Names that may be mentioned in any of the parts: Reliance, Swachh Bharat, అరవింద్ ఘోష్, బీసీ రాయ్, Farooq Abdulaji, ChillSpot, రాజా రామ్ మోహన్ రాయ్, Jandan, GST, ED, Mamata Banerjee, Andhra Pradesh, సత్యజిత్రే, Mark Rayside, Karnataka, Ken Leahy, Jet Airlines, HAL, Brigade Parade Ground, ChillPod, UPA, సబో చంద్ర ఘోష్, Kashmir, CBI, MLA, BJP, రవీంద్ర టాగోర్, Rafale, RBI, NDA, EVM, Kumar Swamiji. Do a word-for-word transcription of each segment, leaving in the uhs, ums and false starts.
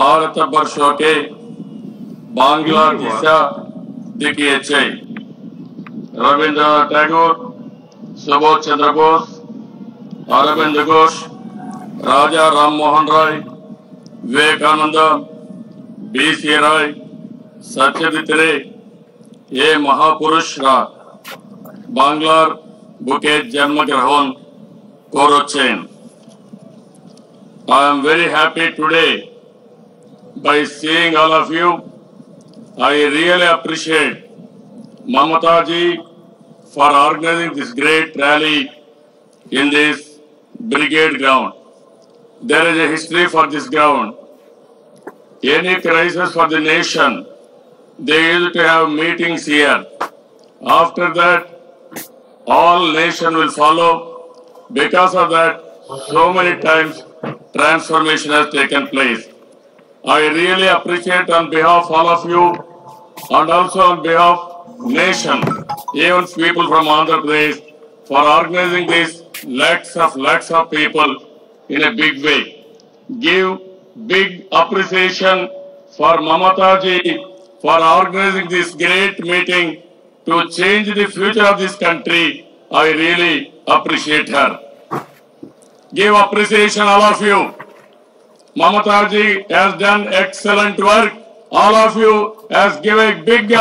భారత పర్షోకే బాంగ్లార్ దిశ దిగియచ్చాయి. రవీంద్ర టాగోర్, సబో చంద్ర ఘోష్, అరవింద్ ఘోష్, రాజా రామ్ మోహన్ రాయ్, వివేకానంద, బీసీ రాయ్, సత్యజిత్రే, ఏ మహాపురుష్రా, బాంగ్లార్ బుకే జన్మగ్రహణ్, కోరోచైన్. I am very happy today by seeing all of you. I really appreciate Mamata ji for organizing this great rally in this brigade ground. There is a history for this ground. Any crisis for the nation, they used to have meetings here. After that, all nation will follow. Because of that, so many times transformation has taken place. I really appreciate on behalf of all of you and also on behalf of nation, even people from Andhra Pradesh, for organizing this lakhs of lakhs of people in a big way. Give big appreciation for Mamata ji for organizing this great meeting to change the future of this country. I really appreciate her. Give appreciation all of you. Mamata ji has done excellent work. All of you has given a big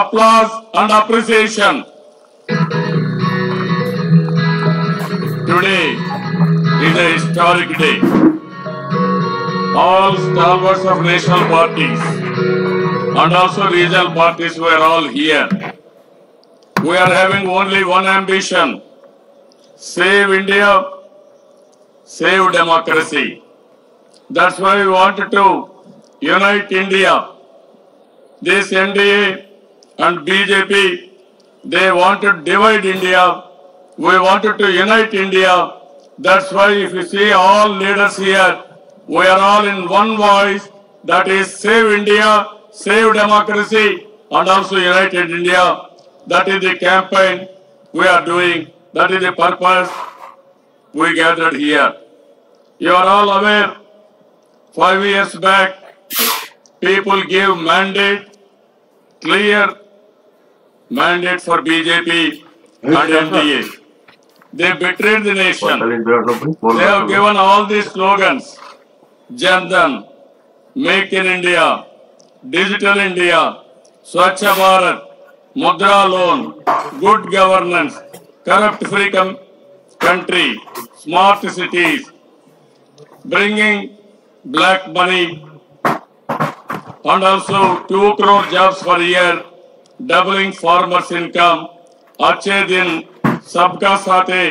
applause and appreciation. Today is a historic day. All stalwarts of national parties and also regional parties were all here. We are having only one ambition: save India, save democracy. That's why we wanted to unite India. This N D A and B J P, they want to divide India. We wanted to unite India. That's why if you see all leaders here, we are all in one voice. That is, save India, save democracy, and also unite India. That is the campaign we are doing. That is the purpose we gathered here. You are all aware, five years back, people gave mandate, clear mandate for B J P and N D A. They betrayed the nation. They have given all these slogans: Jandan, Make in India, Digital India, Swachh Bharat, Mudra loan, good governance, corrupt-free country, smart cities, bringing black money, and also two crore jobs per year, doubling farmers' income, Achhe Din, Sabka Sate,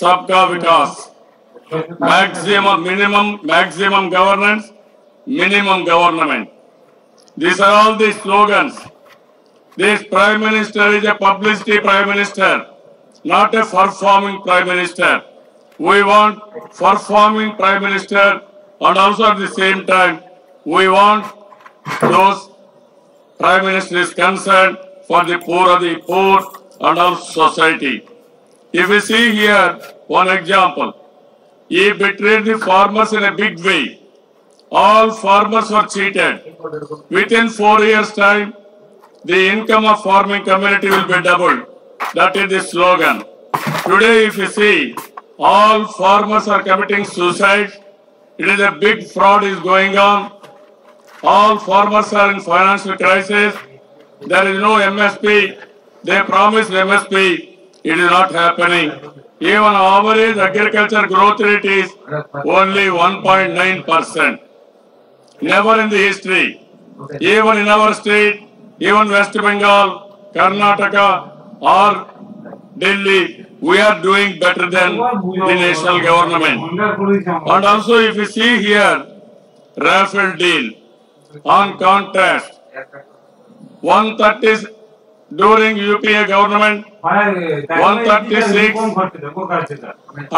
Sabka Vikas, maximum, minimum, maximum governance, minimum government. These are all the slogans. This Prime Minister is a publicity Prime Minister, not a performing Prime Minister. We want performing Prime Minister, and also at the same time, we want those Prime Ministers concerned for the poor of the poor and also society. If we see here one example, he betrayed the farmers in a big way. All farmers were cheated. Within four years' time, the income of farming community will be doubled. That is the slogan. Today, if you see, all farmers are committing suicide. It is a big fraud is going on. All farmers are in financial crisis. There is no M S P. They promised M S P. It is not happening. Even average agriculture growth rate is only one point nine percent. Never in the history. Even in our state, even West Bengal, Karnataka or Delhi, we are doing better than the national government. And also if you see here, Rafale deal, on contrast, one thirty during U P A government, one thirty-six,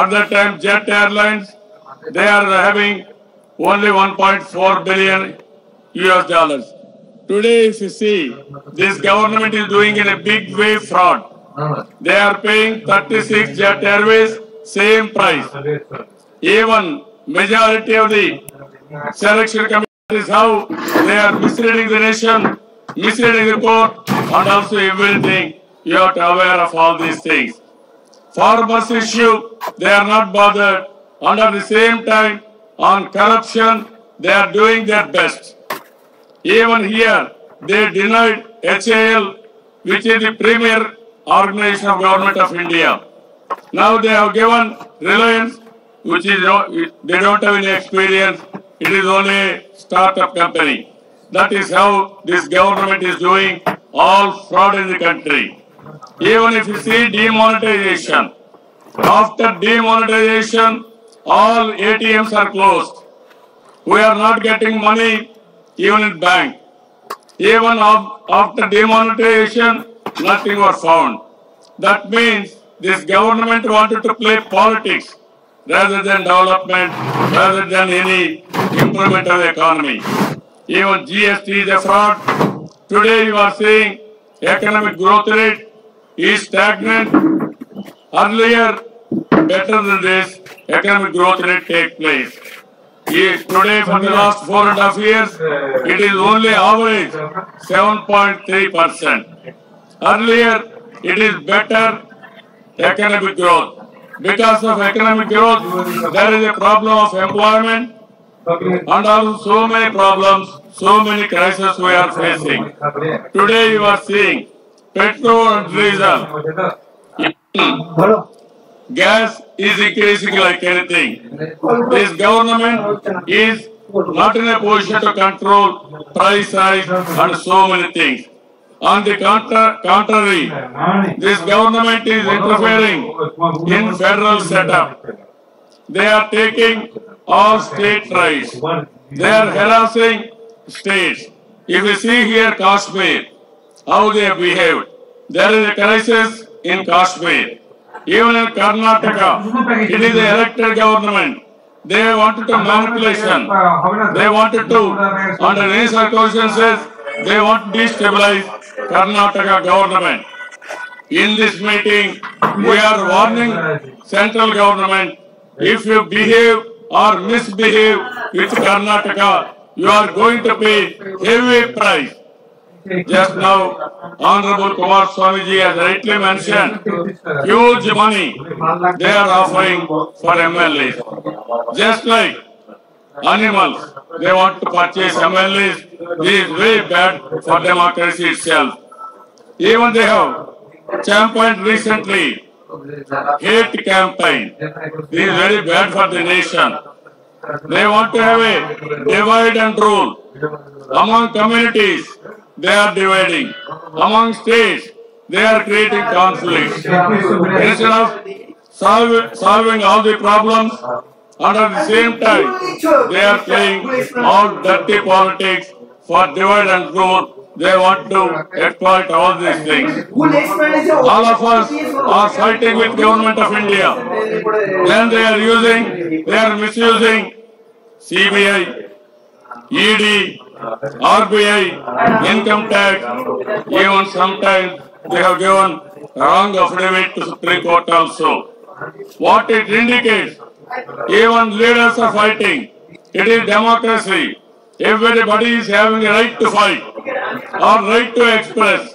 at that time Jet Airlines, they are having only one point four billion U S dollars. Today if you see, this government is doing in a big way fraud. They are paying thirty-six Jet Airways, same price. Even majority of the selection committee is how they are misleading the nation, misleading report, and also everything. You are aware of all these things. Farmers issue, they are not bothered. And at the same time, on corruption, they are doing their best. Even here, they denied H A L, which is the premier organization of government of India. Now they have given Reliance, which is, they don't have any experience. It is only a startup company. That is how this government is doing all fraud in the country. Even if you see demonetization, after demonetization, all A T Ms are closed. We are not getting money even in bank. Even after demonetization, nothing was found. That means this government wanted to play politics rather than development, rather than any improvement of the economy. Even G S T is a fraud. Today you are seeing economic growth rate is stagnant. Earlier, better than this, economic growth rate take place. Today, for the last four and a half years, it is only average seven point three percent. Earlier, it is better economic growth. Because of economic growth, there is a problem of employment and also so many problems, so many crises we are facing. Today you are seeing petrol and diesel. Gas is increasing like anything. This government is not in a position to control price hikes and so many things. On the contrary, this government is interfering in federal setup. They are taking all state rights. They are harassing states. If you see here Kashmir, how they have behaved. There is a crisis in Kashmir. Even in Karnataka, it is an elected government. They wanted to manipulation. They wanted to, under these circumstances, they want to destabilize Karnataka government. In this meeting, we are warning central government, if you behave or misbehave with Karnataka, you are going to pay heavy price. Just now, Honorable Kumar Swamiji has rightly mentioned, huge money they are offering for M L As. Just like animals, they want to purchase M L As. This is very bad for democracy itself. Even they have championed recently hate campaign. This is very bad for the nation. They want to have a divide and rule. Among communities, they are dividing. Among states, they are creating conflicts. Instead of solve, solving all the problems, and at the same time, they are playing all dirty politics for divide and rule. They want to exploit all these things. All of us are fighting with government of India. Then they are using, they are misusing C B I, E D, R B I, income tax. Even sometimes they have given wrong affidavit to Supreme Court also. What it indicates, even leaders are fighting. It is democracy. Everybody is having a right to fight or right to express.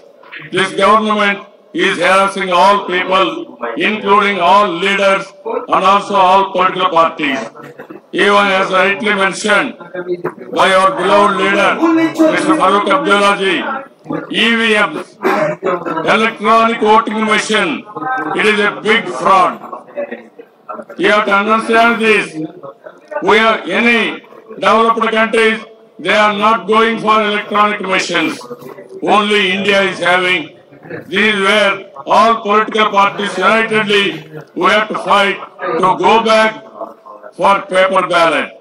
This government is harassing all people, including all leaders and also all political parties. Even as rightly mentioned by our beloved leader, Mister Farooq Abdulaji, E V M, electronic voting machine, it is a big fraud. You have to understand this. We are any developed countries, they are not going for electronic machines. Only India is having. This is where all political parties unitedly we have to fight to go back for paper ballot.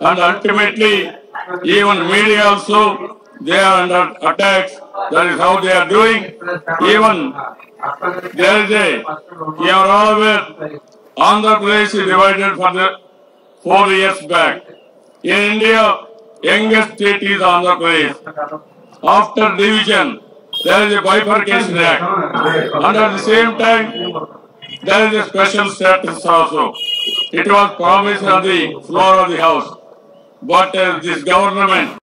And ultimately, even media also, they are under attacks. That is how they are doing. Even there is a, you are all aware, Andhra Pradesh is divided for the four years back. In India, youngest state is Andhra Pradesh. After division, there is a bifurcation act. And at the same time, there is a special status also. It was promised on the floor of the house. what uh, this government